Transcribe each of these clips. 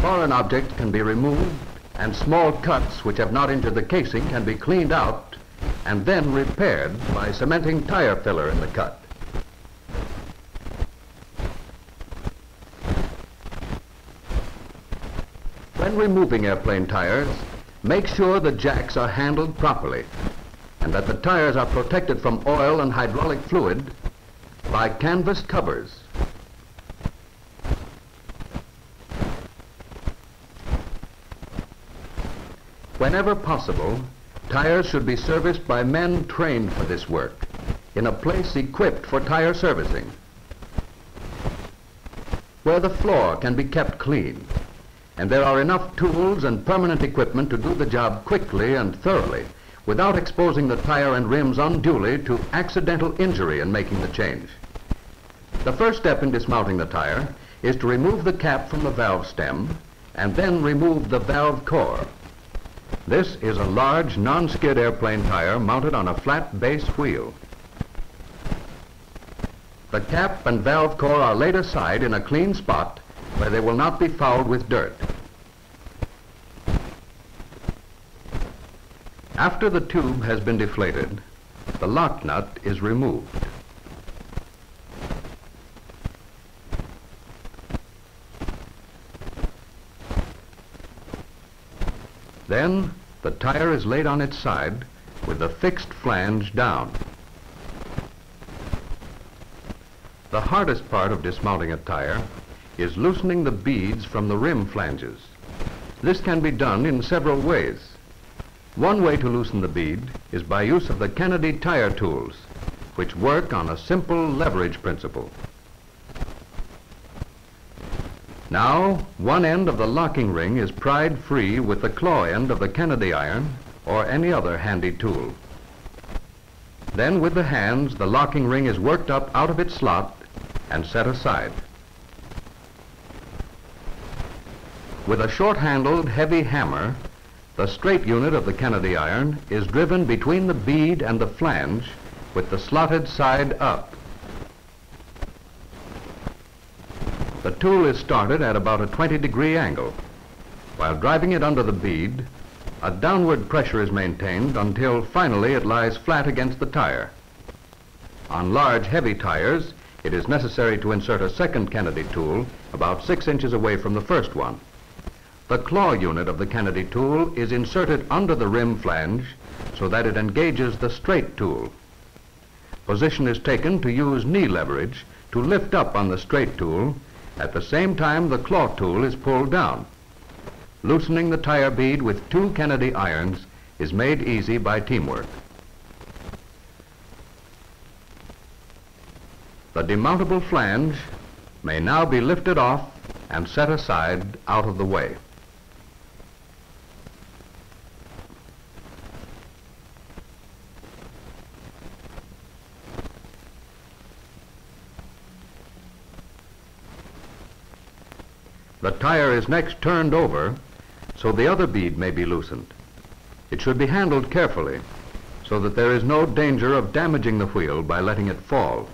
foreign object can be removed and small cuts which have not injured the casing can be cleaned out and then repaired by cementing tire filler in the cut. When removing airplane tires, make sure the jacks are handled properly and that the tires are protected from oil and hydraulic fluid by canvas covers. Whenever possible, tires should be serviced by men trained for this work in a place equipped for tire servicing, where the floor can be kept clean, and there are enough tools and permanent equipment to do the job quickly and thoroughly without exposing the tire and rims unduly to accidental injury in making the change. The first step in dismounting the tire is to remove the cap from the valve stem and then remove the valve core. This is a large non-skid airplane tire mounted on a flat base wheel. The cap and valve core are laid aside in a clean spot where they will not be fouled with dirt. After the tube has been deflated, the lock nut is removed. Then the tire is laid on its side with the fixed flange down. The hardest part of dismounting a tire is loosening the beads from the rim flanges. This can be done in several ways. One way to loosen the bead is by use of the Kennedy tire tools, which work on a simple leverage principle. Now, one end of the locking ring is pried free with the claw end of the Kennedy iron or any other handy tool. Then with the hands, the locking ring is worked up out of its slot and set aside. With a short-handled heavy hammer, the straight unit of the Kennedy iron is driven between the bead and the flange with the slotted side up. The tool is started at about a 20-degree angle. While driving it under the bead, a downward pressure is maintained until finally it lies flat against the tire. On large, heavy tires, it is necessary to insert a second Kennedy tool about 6 inches away from the first one. The claw unit of the Kennedy tool is inserted under the rim flange so that it engages the straight tool. Position is taken to use knee leverage to lift up on the straight tool. At the same time, the claw tool is pulled down. Loosening the tire bead with two Kennedy irons is made easy by teamwork. The demountable flange may now be lifted off and set aside out of the way. The tire is next turned over so the other bead may be loosened. It should be handled carefully so that there is no danger of damaging the wheel by letting it fall.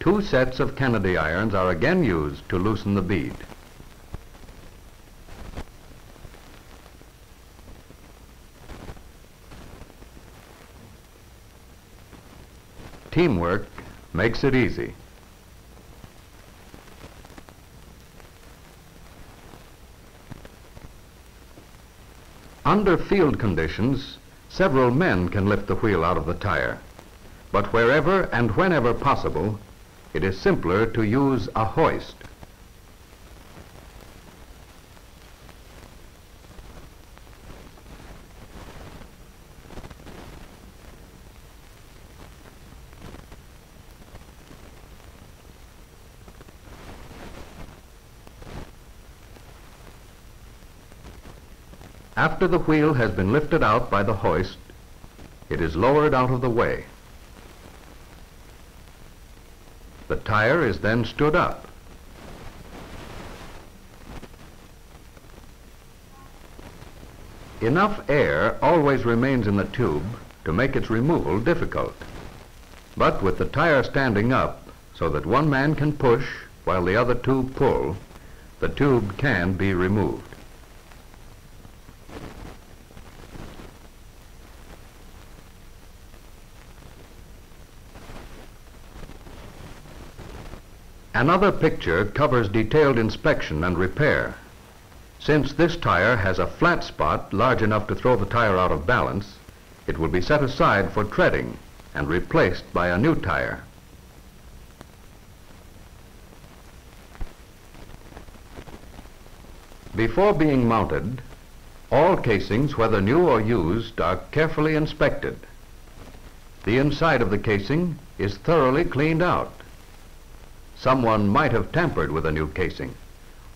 Two sets of Kennedy irons are again used to loosen the bead. Teamwork makes it easy. Under field conditions, several men can lift the wheel out of the tire, but wherever and whenever possible, it is simpler to use a hoist. After the wheel has been lifted out by the hoist, it is lowered out of the way. The tire is then stood up. Enough air always remains in the tube to make its removal difficult. But with the tire standing up so that one man can push while the other two pull, the tube can be removed. Another picture covers detailed inspection and repair. Since this tire has a flat spot large enough to throw the tire out of balance, it will be set aside for treading and replaced by a new tire. Before being mounted, all casings, whether new or used, are carefully inspected. The inside of the casing is thoroughly cleaned out. Someone might have tampered with a new casing,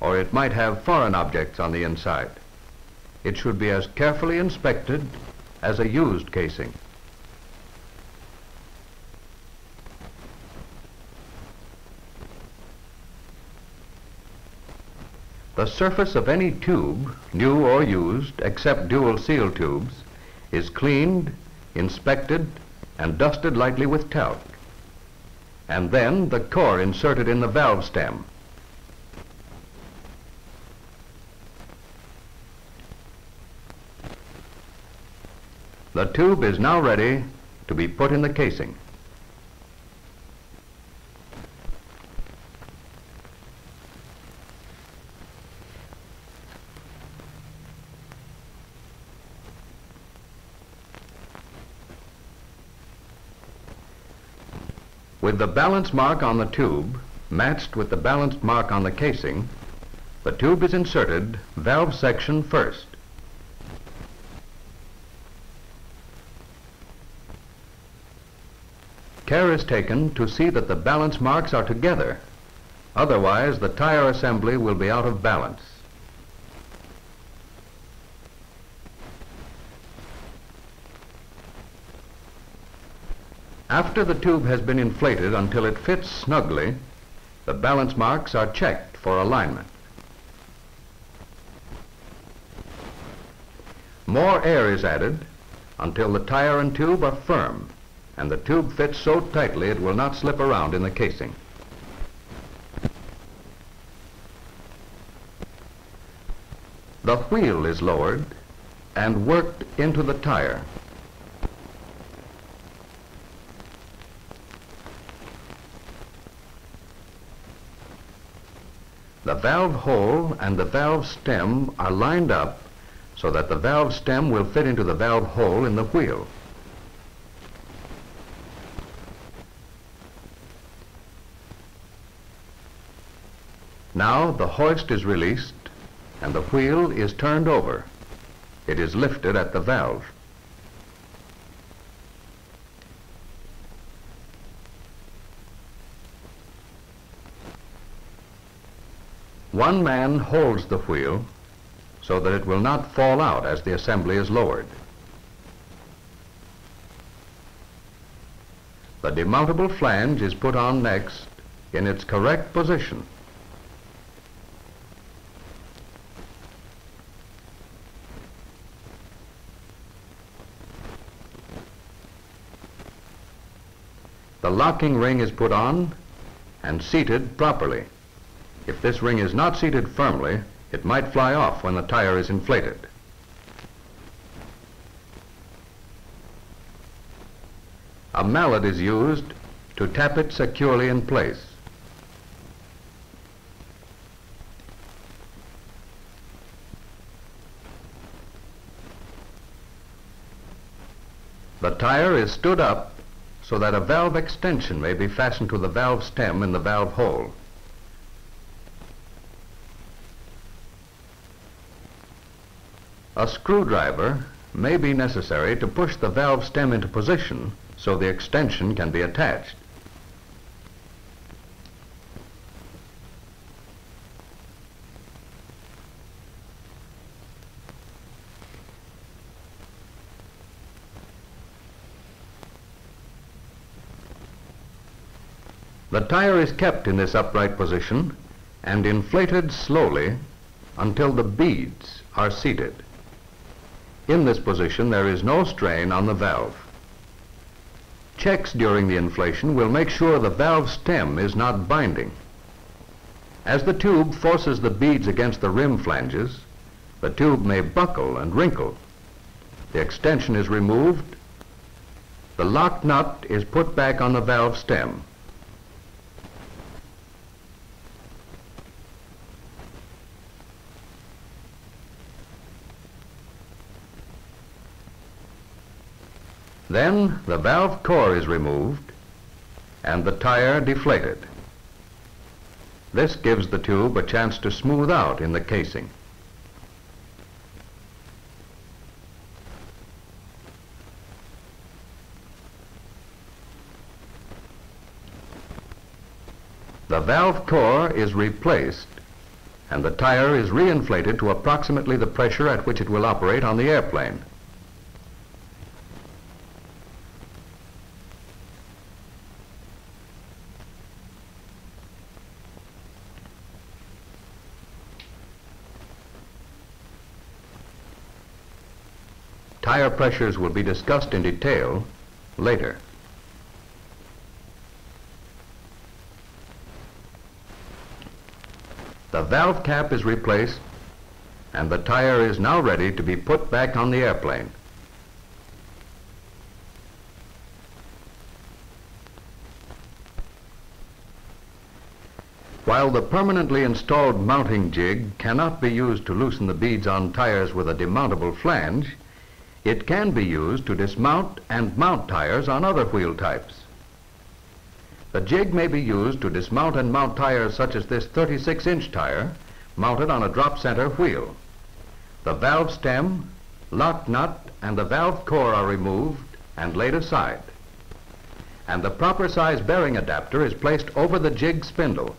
or it might have foreign objects on the inside. It should be as carefully inspected as a used casing. The surface of any tube, new or used, except dual seal tubes, is cleaned, inspected, and dusted lightly with talc. And then the core inserted in the valve stem. The tube is now ready to be put in the casing. With the balance mark on the tube matched with the balance mark on the casing, the tube is inserted valve section first. Care is taken to see that the balance marks are together, otherwise the tire assembly will be out of balance. After the tube has been inflated until it fits snugly, the balance marks are checked for alignment. More air is added until the tire and tube are firm and the tube fits so tightly it will not slip around in the casing. The wheel is lowered and worked into the tire. The valve hole and the valve stem are lined up so that the valve stem will fit into the valve hole in the wheel. Now the hoist is released and the wheel is turned over. It is lifted at the valve. One man holds the wheel so that it will not fall out as the assembly is lowered. The demountable flange is put on next in its correct position. The locking ring is put on and seated properly. If this ring is not seated firmly, it might fly off when the tire is inflated. A mallet is used to tap it securely in place. The tire is stood up so that a valve extension may be fastened to the valve stem in the valve hole. A screwdriver may be necessary to push the valve stem into position so the extension can be attached. The The tire is kept in this upright position and inflated slowly until the beads are seated. In this position, there is no strain on the valve. Checks during the inflation will make sure the valve stem is not binding. As the tube forces the beads against the rim flanges, the tube may buckle and wrinkle. The extension is removed. The locked nut is put back on the valve stem. Then the valve core is removed and the tire deflated. This gives the tube a chance to smooth out in the casing. The valve core is replaced and the tire is reinflated to approximately the pressure at which it will operate on the airplane. Tire pressures will be discussed in detail later. The valve cap is replaced and the tire is now ready to be put back on the airplane. While the permanently installed mounting jig cannot be used to loosen the beads on tires with a demountable flange, it can be used to dismount and mount tires on other wheel types. The jig may be used to dismount and mount tires such as this 36-inch tire mounted on a drop center wheel. The valve stem, lock nut, and the valve core are removed and laid aside. And the proper size bearing adapter is placed over the jig spindle.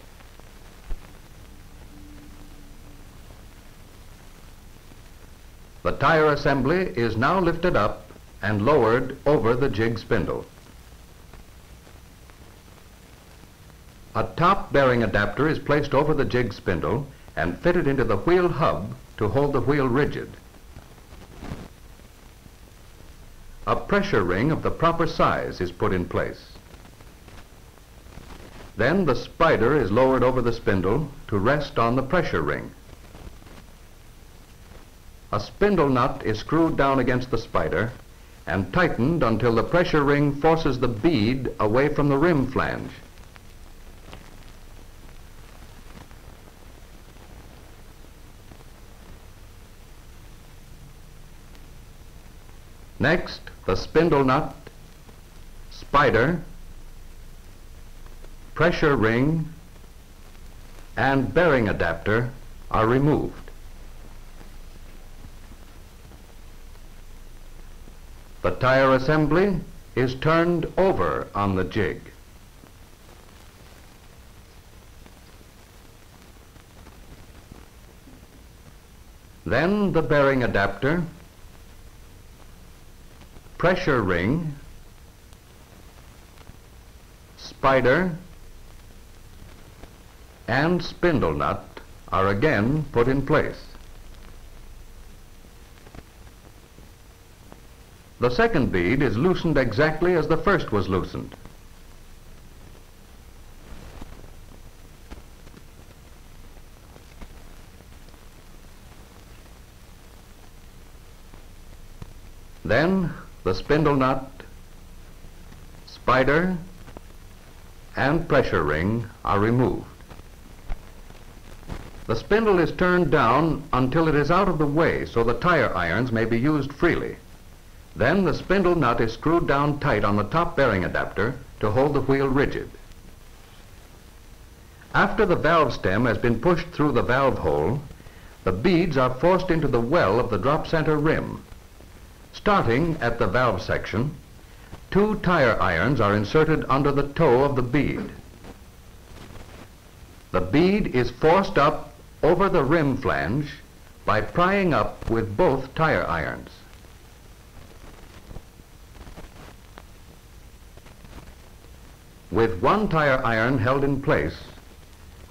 The tire assembly is now lifted up and lowered over the jig spindle. A top bearing adapter is placed over the jig spindle and fitted into the wheel hub to hold the wheel rigid. A pressure ring of the proper size is put in place. Then the sprider is lowered over the spindle to rest on the pressure ring. A spindle nut is screwed down against the spider and tightened until the pressure ring forces the bead away from the rim flange. Next, the spindle nut, spider, pressure ring, and bearing adapter are removed. The tire assembly is turned over on the jig. Then the bearing adapter, pressure ring, spider, and spindle nut are again put in place. The second bead is loosened exactly as the first was loosened. Then the spindle nut, spider, and pressure ring are removed. The spindle is turned down until it is out of the way so the tire irons may be used freely. Then the spindle nut is screwed down tight on the top bearing adapter to hold the wheel rigid. After the valve stem has been pushed through the valve hole, the beads are forced into the well of the drop center rim. Starting at the valve section, two tire irons are inserted under the toe of the bead. The bead is forced up over the rim flange by prying up with both tire irons. With one tire iron held in place,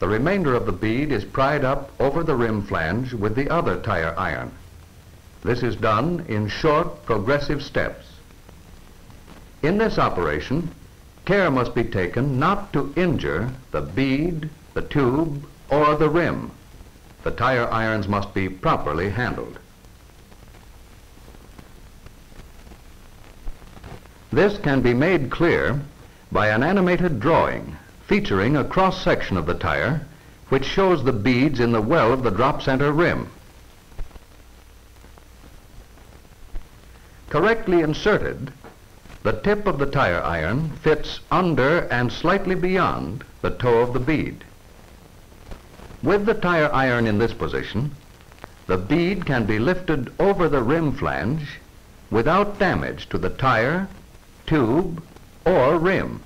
the remainder of the bead is pried up over the rim flange with the other tire iron. This is done in short, progressive steps. In this operation, care must be taken not to injure the bead, the tube, or the rim. The tire irons must be properly handled. This can be made clear by an animated drawing featuring a cross-section of the tire, which shows the beads in the well of the drop center rim. Correctly inserted, the tip of the tire iron fits under and slightly beyond the toe of the bead. With the tire iron in this position, the bead can be lifted over the rim flange without damage to the tire, tube, or rim.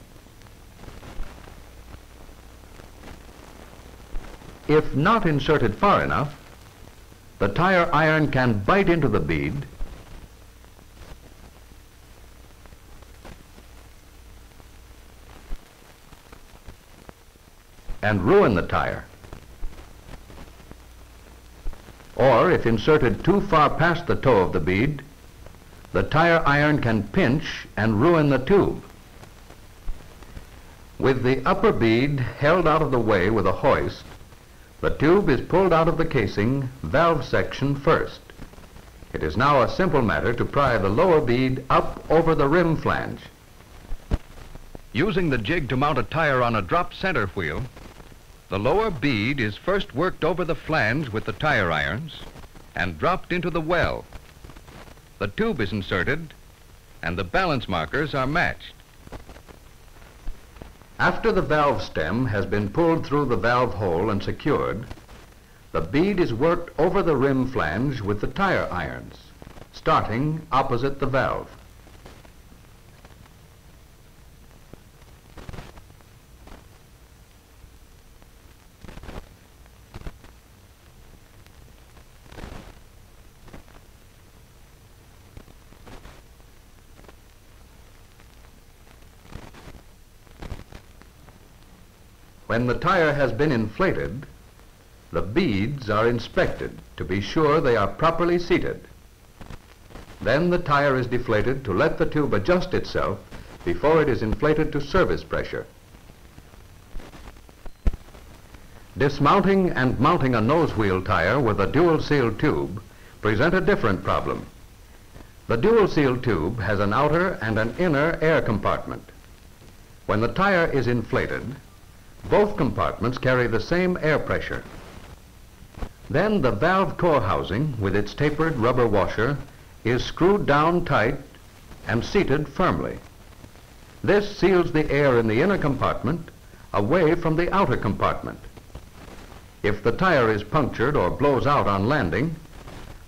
If not inserted far enough, the tire iron can bite into the bead, and ruin the tire. Or, if inserted too far past the toe of the bead, the tire iron can pinch and ruin the tube. With the upper bead held out of the way with a hoist, the tube is pulled out of the casing, valve section first. It is now a simple matter to pry the lower bead up over the rim flange. Using the jig to mount a tire on a drop center wheel, the lower bead is first worked over the flange with the tire irons and dropped into the well. The tube is inserted and the balance markers are matched. After the valve stem has been pulled through the valve hole and secured, the bead is worked over the rim flange with the tire irons, starting opposite the valve. When the tire has been inflated, the beads are inspected to be sure they are properly seated. Then the tire is deflated to let the tube adjust itself before it is inflated to service pressure. Dismounting and mounting a nose wheel tire with a dual seal tube present a different problem. The dual seal tube has an outer and an inner air compartment. When the tire is inflated, both compartments carry the same air pressure. Then the valve core housing with its tapered rubber washer is screwed down tight and seated firmly. This seals the air in the inner compartment away from the outer compartment. If the tire is punctured or blows out on landing,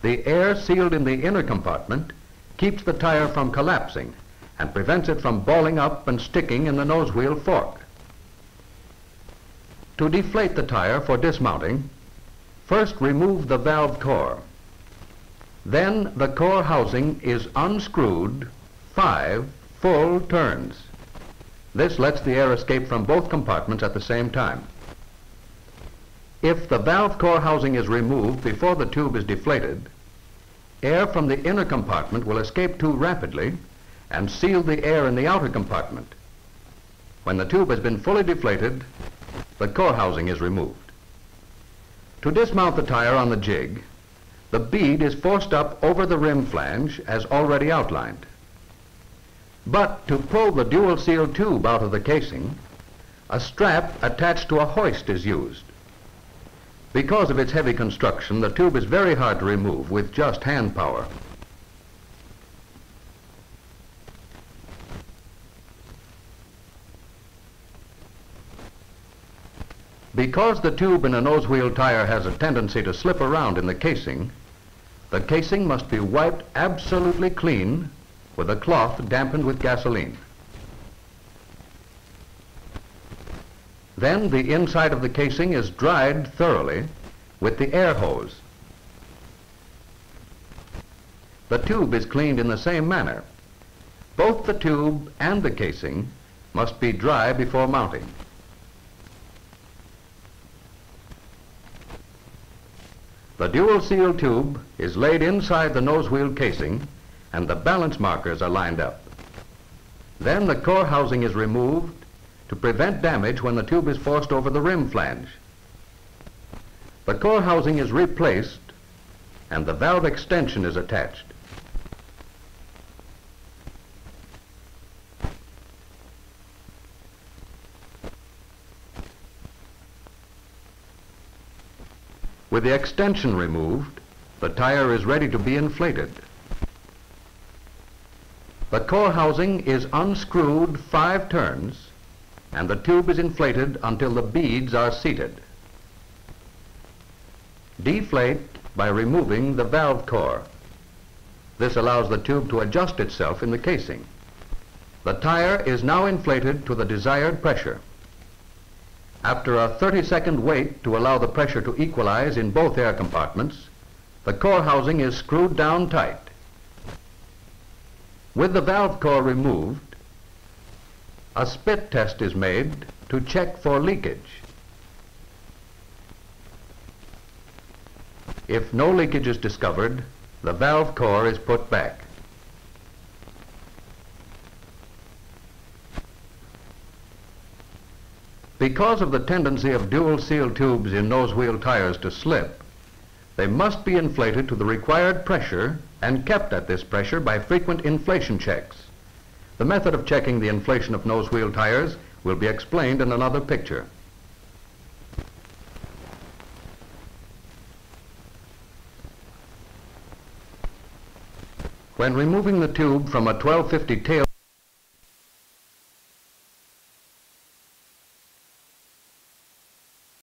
the air sealed in the inner compartment keeps the tire from collapsing and prevents it from balling up and sticking in the nose wheel fork. To deflate the tire for dismounting, first remove the valve core. Then the core housing is unscrewed 5 full turns. This lets the air escape from both compartments at the same time. If the valve core housing is removed before the tube is deflated, air from the inner compartment will escape too rapidly and seal the air in the outer compartment. When the tube has been fully deflated, the core housing is removed. To dismount the tire on the jig, the bead is forced up over the rim flange as already outlined. But to pull the dual seal tube out of the casing, a strap attached to a hoist is used. Because of its heavy construction, the tube is very hard to remove with just hand power. Because the tube in a nose wheel tire has a tendency to slip around in the casing must be wiped absolutely clean with a cloth dampened with gasoline. Then the inside of the casing is dried thoroughly with the air hose. The tube is cleaned in the same manner. Both the tube and the casing must be dry before mounting. The dual seal tube is laid inside the nose wheel casing and the balance markers are lined up. Then the core housing is removed to prevent damage when the tube is forced over the rim flange. The core housing is replaced and the valve extension is attached. With the extension removed, the tire is ready to be inflated. The core housing is unscrewed 5 turns and the tube is inflated until the beads are seated. Deflate by removing the valve core. This allows the tube to adjust itself in the casing. The tire is now inflated to the desired pressure. After a 30-second wait to allow the pressure to equalize in both air compartments, the core housing is screwed down tight. With the valve core removed, a spit test is made to check for leakage. If no leakage is discovered, the valve core is put back. Because of the tendency of dual seal tubes in nose wheel tires to slip, they must be inflated to the required pressure and kept at this pressure by frequent inflation checks. The method of checking the inflation of nose wheel tires will be explained in another picture. When removing the tube from a 1250 tail